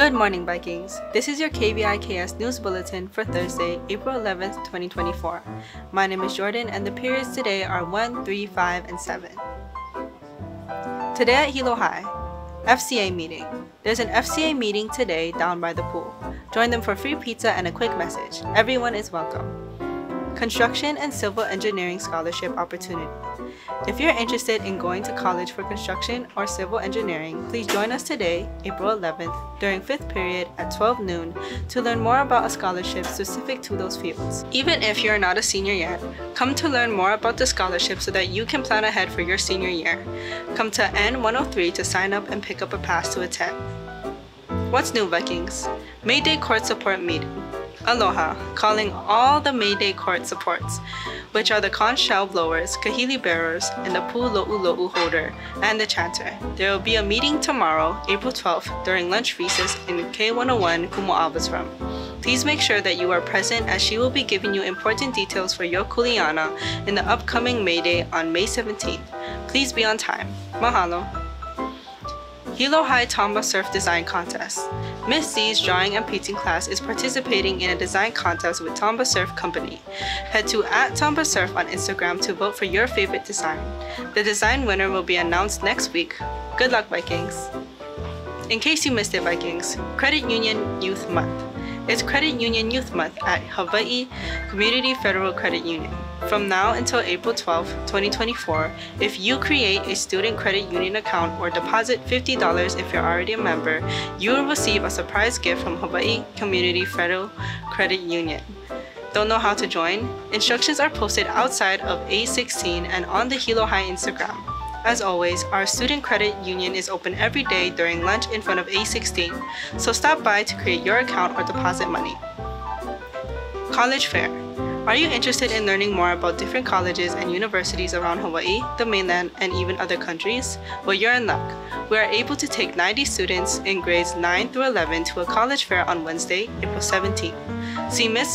Good morning, Vikings. This is your KVIKS News Bulletin for Thursday, April 11th, 2024. My name is Jordan and the periods today are 1, 3, 5, and 7. Today at Hilo High, FCA meeting. There's an FCA meeting today down by the pool. Join them for free pizza and a quick message. Everyone is welcome. Construction and Civil Engineering Scholarship Opportunity. If you're interested in going to college for construction or civil engineering, please join us today, April 11th, during 5th period at 12 noon to learn more about a scholarship specific to those fields. Even if you're not a senior yet, come to learn more about the scholarship so that you can plan ahead for your senior year. Come to N103 to sign up and pick up a pass to attend. What's new, Vikings? May Day Court Support Meeting. Aloha, calling all the May Day Court supports, which are the conch shell blowers, kahili bearers, and the pu lo'ulo'u holder, and the chanter. There will be a meeting tomorrow, April 12th, during lunch recess in K101 Kumu'awa's room. Please make sure that you are present as she will be giving you important details for your kuleana in the upcoming May Day on May 17th. Please be on time. Mahalo. Hilo High Tomba Surf Design Contest. Miss Z's drawing and painting class is participating in a design contest with Tomba Surf Company. Head to @TombaSurf on Instagram to vote for your favorite design. The design winner will be announced next week. Good luck, Vikings! In case you missed it, Vikings, Credit Union Youth Month. It's Credit Union Youth Month at Hawaii Community Federal Credit Union. From now until April 12, 2024, if you create a student credit union account or deposit $50 if you're already a member, you will receive a surprise gift from Hawaii Community Federal Credit Union. Don't know how to join? Instructions are posted outside of A16 and on the Hilo High Instagram. As always, our student credit union is open every day during lunch in front of A16, so stop by to create your account or deposit money. College Fair. Are you interested in learning more about different colleges and universities around Hawaii, the mainland, and even other countries? Well, you're in luck. We are able to take 90 students in grades 9 through 11 to a college fair on Wednesday, April 17th. See Miss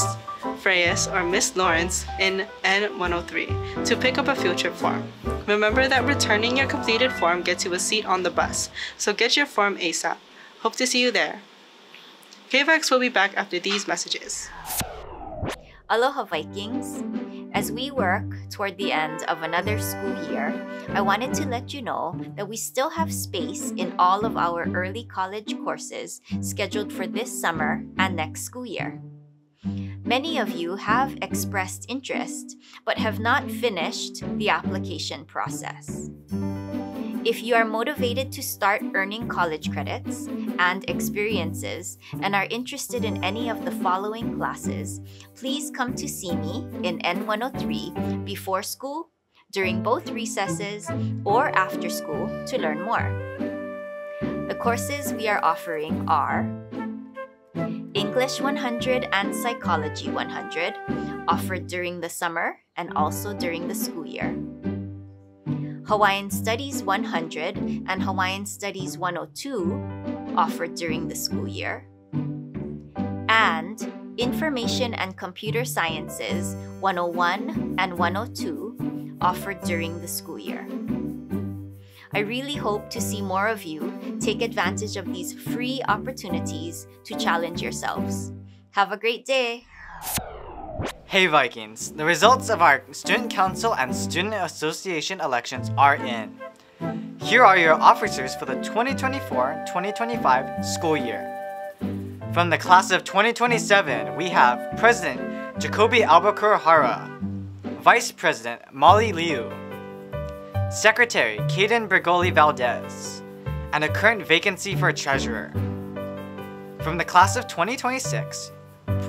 Freyes or Miss Lawrence in N103 to pick up a field trip form. Remember that returning your completed form gets you a seat on the bus, so get your form ASAP. Hope to see you there. KVIKS will be back after these messages. Aloha, Vikings! As we work toward the end of another school year, I wanted to let you know that we still have space in all of our early college courses scheduled for this summer and next school year. Many of you have expressed interest but have not finished the application process. If you are motivated to start earning college credits and experiences and are interested in any of the following classes, please come to see me in N103 before school, during both recesses, or after school to learn more. The courses we are offering are English 100 and Psychology 100, offered during the summer and also during the school year. Hawaiian Studies 100 and Hawaiian Studies 102, offered during the school year, and Information and Computer Sciences 101 and 102, offered during the school year. I really hope to see more of you take advantage of these free opportunities to challenge yourselves. Have a great day! Hey Vikings, the results of our Student Council and Student Association elections are in. Here are your officers for the 2024-2025 school year. From the class of 2027, we have President Jacoby Albuquerque Hara, Vice President Molly Liu, Secretary Kaden Bergoli-Valdez, and a current vacancy for Treasurer. From the class of 2026,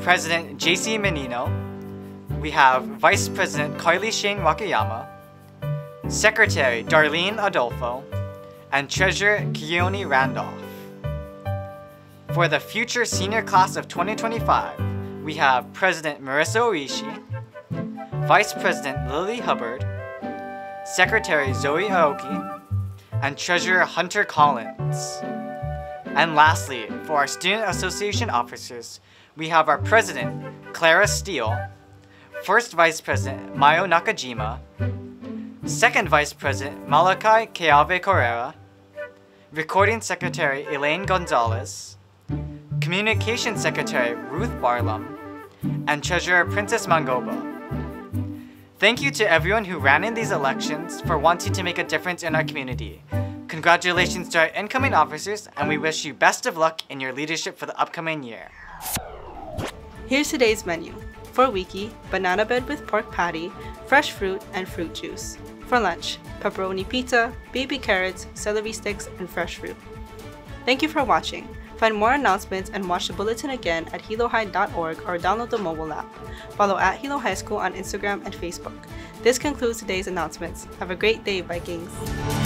President J.C. Menino, we have Vice President Kylie Shane Wakayama, Secretary Darlene Adolfo, and Treasurer Kioni Randolph. For the future senior class of 2025, we have President Marissa Orishi, Vice President Lily Hubbard, Secretary Zoe Aoki, and Treasurer Hunter Collins. And lastly, for our Student Association officers, we have our President, Clara Steele, First Vice President Mayo Nakajima, Second Vice President Malakai Keave-Correra, Recording Secretary Elaine Gonzalez, Communications Secretary Ruth Barlum, and Treasurer Princess Mangoba. Thank you to everyone who ran in these elections for wanting to make a difference in our community. Congratulations to our incoming officers, and we wish you best of luck in your leadership for the upcoming year. Here's today's menu. For wiki, banana bread with pork patty, fresh fruit, and fruit juice. For lunch, pepperoni pizza, baby carrots, celery sticks, and fresh fruit. Thank you for watching. Find more announcements and watch the bulletin again at hilohigh.org or download the mobile app. Follow at Hilo High School on Instagram and Facebook. This concludes today's announcements. Have a great day, Vikings!